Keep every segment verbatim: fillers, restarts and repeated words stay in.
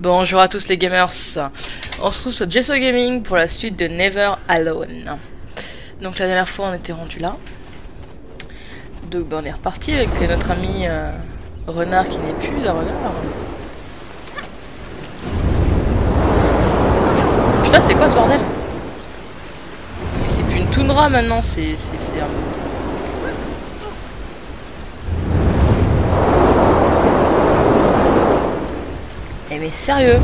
Bonjour à tous les gamers, on se trouve sur Jesso Gaming pour la suite de Never Alone. Donc la dernière fois on était rendu là. Donc ben, on est reparti avec notre ami euh, renard qui n'est plus un renard. Putain c'est quoi ce bordel? Mais c'est plus une toundra maintenant, c'est c'est un... Mais sérieux?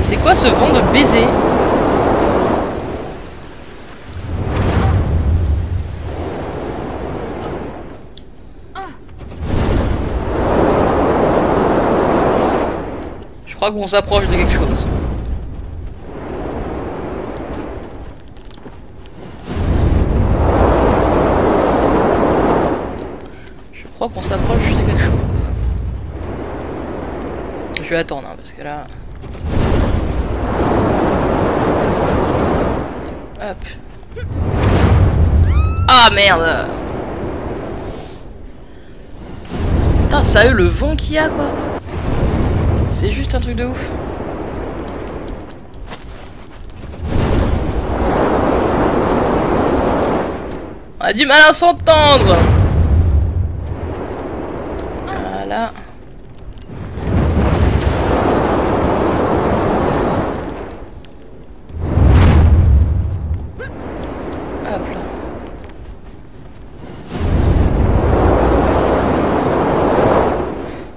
C'est quoi ce vent de baiser? Je crois qu'on s'approche de quelque chose. Qu'on s'approche de quelque chose. Je vais attendre hein, parce que là. Hop. Ah merde. Putain sérieux le vent qu'il y a quoi. C'est juste un truc de ouf. On a du mal à s'entendre.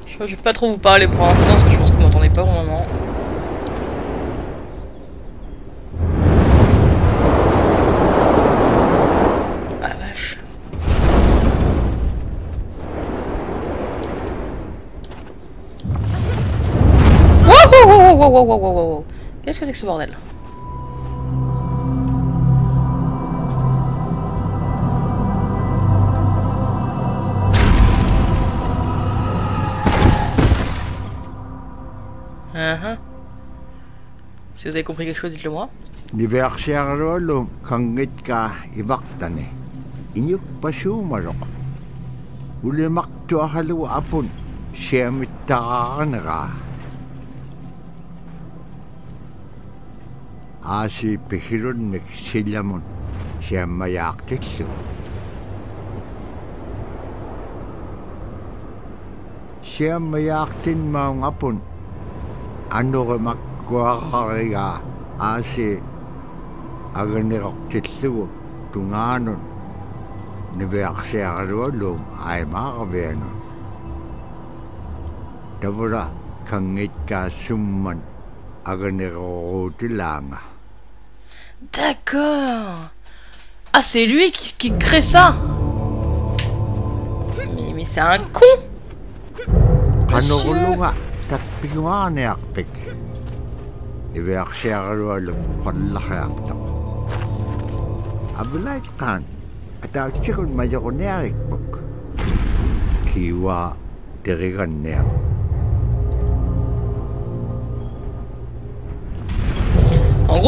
Je vais pas trop vous parler pour l'instant parce que je pense que vous m'entendez pas au moment. Ah la vache. Wow wow wow wow wow wow wow. Qu'est-ce que c'est que ce bordel? Uh-huh. Si vous avez compris quelque chose, dites-le moi. Andere Makkoriga, Asi, Ageneroktilu, Tunganun, Neverserolum, Aimarven. Davora Kangita Summan, Agenerotulanga. D'accord. Ah, c'est lui qui, qui crée ça. Mais, mais c'est un con. Anorolunga. En gros,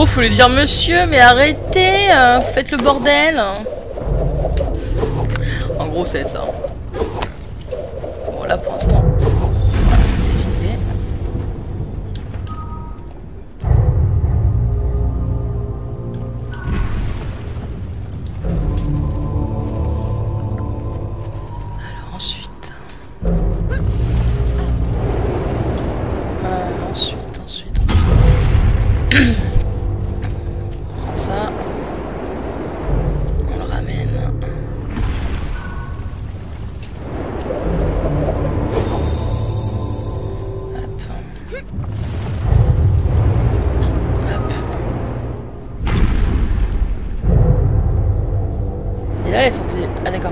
faut lui dire monsieur, mais arrêtez, euh, faites le bordel. En gros, c'est ça. Bon, là pour l'instant. Ah d'accord,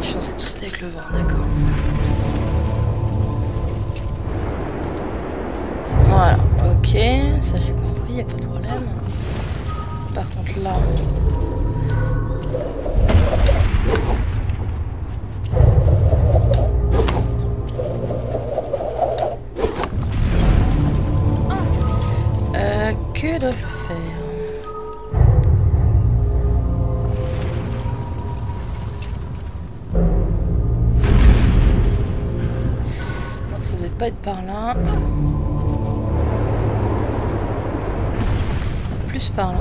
je suis censé te sauter avec le vent, d'accord. Voilà, ok, ça j'ai compris, y'a pas de problème. Par contre là... Euh, que dois-je faire ? pas être par là. Plus par là.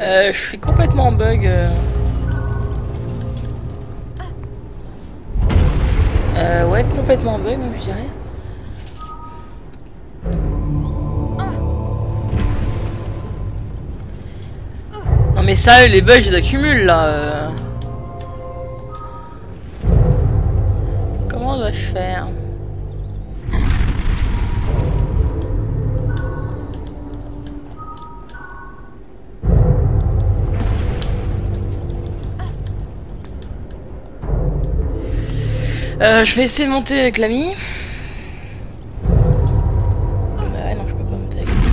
Euh, je suis complètement en bug. Euh, ouais, complètement en bug, je dirais. Non mais sérieux, les bugs, je les accumule là. Comment dois-je faire ? Euh, je vais essayer de monter avec l'ami. Ouais, non, je peux pas monter avec l'ami.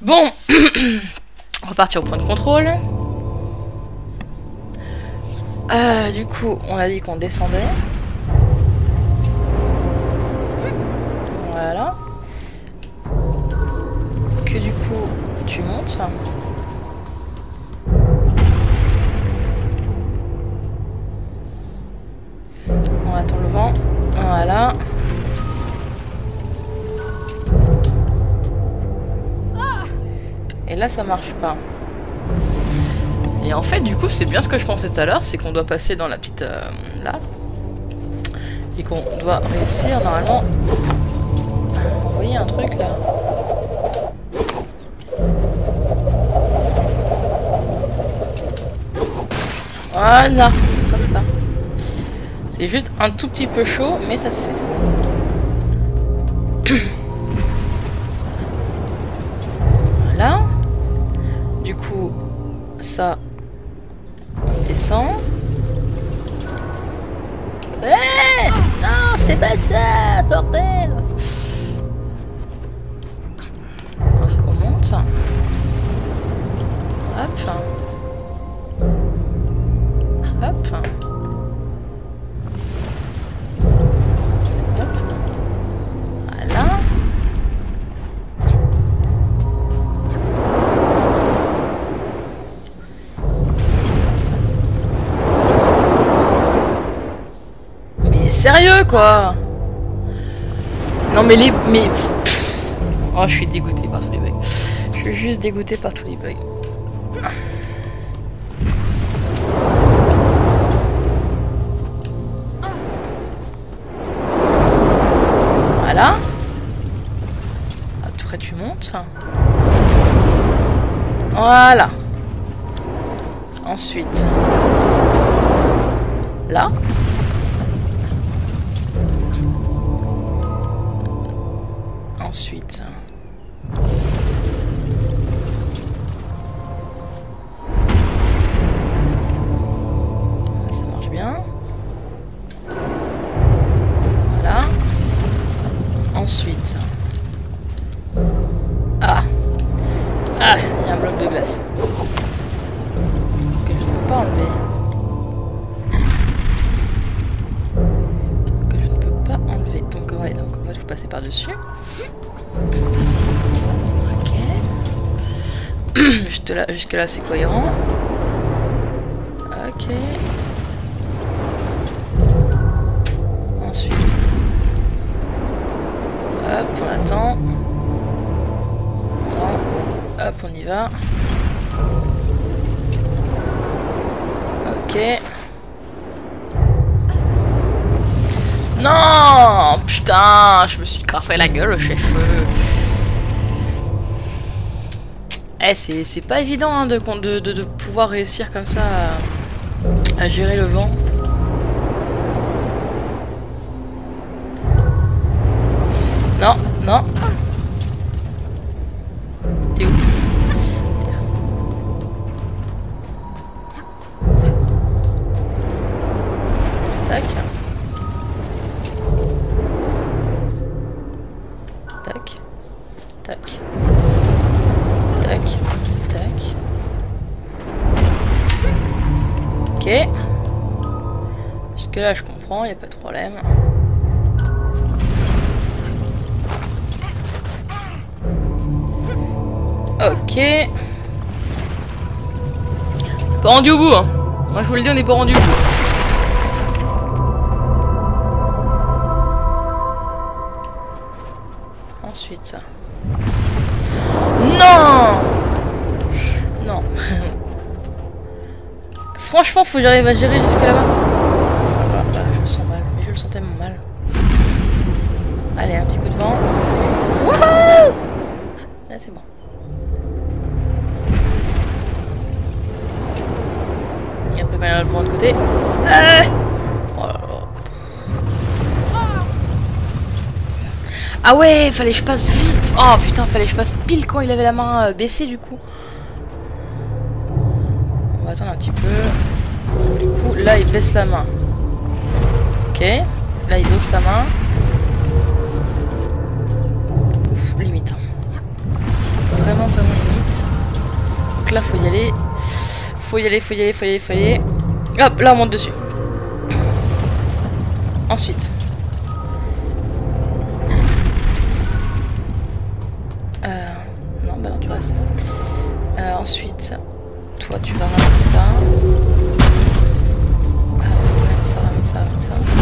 Bon, on va partir au point de contrôle. Euh, du coup, on a dit qu'on descendait. Voilà. Que du coup, tu montes. On attend le vent. Voilà. Et là, ça marche pas. Et en fait, du coup, c'est bien ce que je pensais tout à l'heure, c'est qu'on doit passer dans la petite... Euh, là. Et qu'on doit réussir, normalement... Vous voyez un truc là. Voilà, comme ça. C'est juste un tout petit peu chaud, mais ça se fait. Voilà. Du coup, ça, on descend. Hey, non, c'est pas ça, bordel. Sérieux quoi. Non mais les... Mais... Oh je suis dégoûté par tous les bugs. Je suis juste dégoûté par tous les bugs. Voilà. Après tu montes. Voilà. Ensuite. Là. Ensuite. Là, ça marche bien. Voilà. Ensuite. Ah. Ah, il y a un bloc de glace. Que je ne peux pas enlever. Que je ne peux pas enlever. Donc, ouais, donc on va tout passer par-dessus. Ok. Jusque là, jusque là c'est cohérent. Ok. Ensuite. Hop, on attend. On attend. Hop, on y va. Ok. Non, putain, je me suis cassé la gueule au chef. Eh, c'est pas évident hein, de, de, de, de pouvoir réussir comme ça à, à gérer le vent. Non, non. T'es où? Tac. Parce que là je comprends, il n'y a pas de problème. Ok. Pas rendu au bout, hein. Moi je vous le dis, on n'est pas rendu au bout. Ensuite. Non. Non. Franchement, faut que j'arrive à gérer jusqu'à là-bas. Je me sens mal, mais je le sentais mal. Allez, un petit coup de vent. Wouhou! Là, c'est bon. Il y a un peu mal de l'autre côté. Ah oh là là. Ah ouais, fallait que je passe vite. Oh putain, fallait que je passe pile quand il avait la main baissée du coup. On va attendre un petit peu. Du coup, là, il baisse la main. Ok. Là, il hausse la main. Limite. Vraiment, vraiment limite. Donc là, faut y aller. Faut y aller, faut y aller, faut y aller, faut y aller. Hop, là, on monte dessus. Ensuite. Euh, non, bah non, tu restes. Euh, ensuite, toi, tu vas ramener ça. Ah, ramène ça, ramène ça, ramène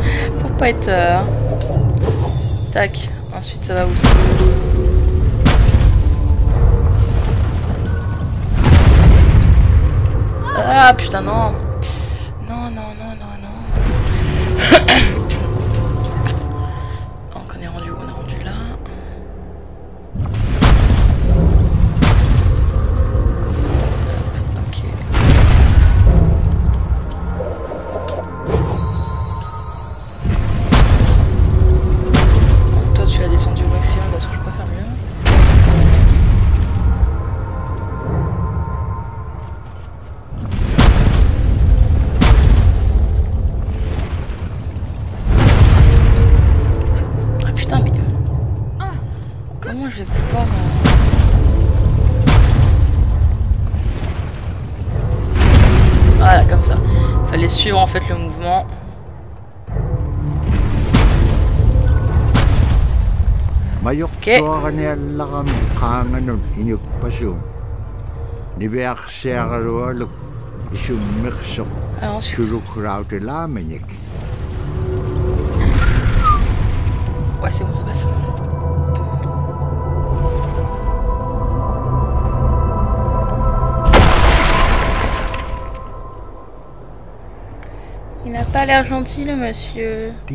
ça. Pour pas être. Euh... Tac. Ensuite ça va où ça? Ah putain non. Non non non non non. Donc on est rendu où? On est rendu là. Ok. En fait le mouvement. Okay. Alors, ensuite. Ouais c'est bon, ça passe. Il n'a pas l'air gentil, le monsieur. Bon. Je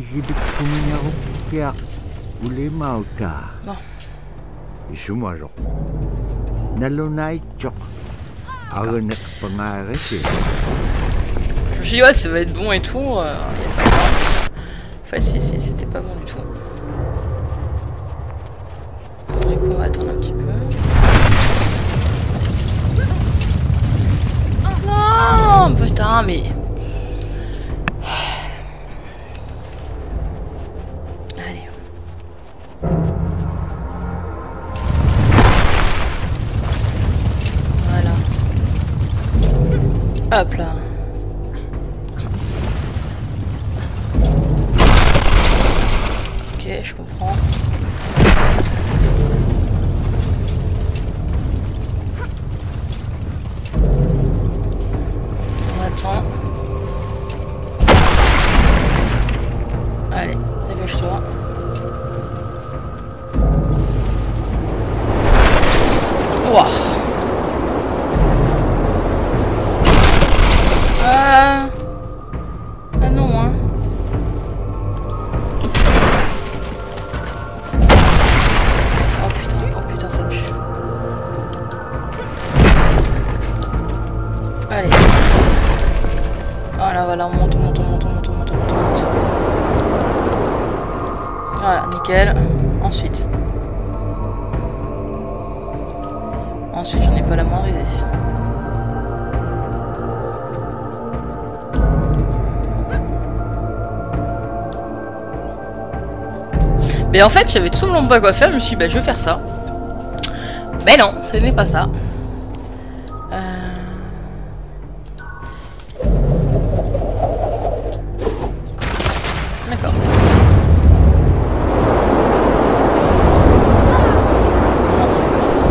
dis, ouais, ça va être bon et tout. Euh, y a pas... Enfin, si, si, c'était pas bon du tout. Bon, du coup, on va attendre un petit peu. Non, putain, mais... Hop là. Ok, je comprends. On attend. Allez, dégage-toi. Ouah. Voilà, on monte, on monte, on monte, on monte, on monte, on monte, on monte. Voilà, nickel. Ensuite. Ensuite, j'en ai pas la moindre idée. Mais en fait, j'avais tout simplement pas quoi faire. Je me suis dit, bah, je vais faire ça. Mais non, ce n'est pas ça. Non, c'est pas ça.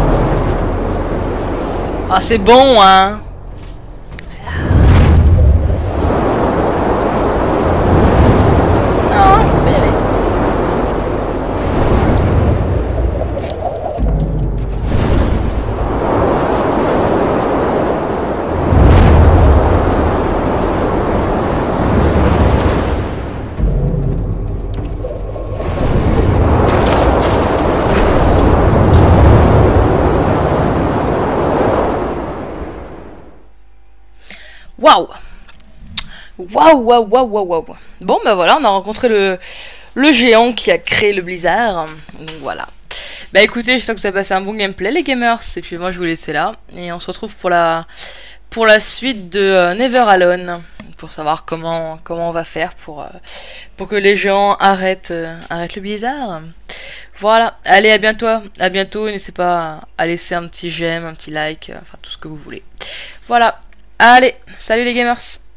Ah, c'est bon, hein. Waouh, waouh, waouh, waouh, waouh. Bon, ben voilà, on a rencontré le, le géant qui a créé le blizzard. Donc voilà. Bah écoutez, j'espère que vous avez passé un bon gameplay, les gamers. Et puis moi, je vous laisse là. Et on se retrouve pour la, pour la suite de Never Alone. Pour savoir comment, comment on va faire pour, pour que les géants arrêtent, arrêtent le blizzard. Voilà. Allez, à bientôt. À bientôt. N'hésitez pas à laisser un petit j'aime, un petit like, enfin tout ce que vous voulez. Voilà. Allez, salut les gamers!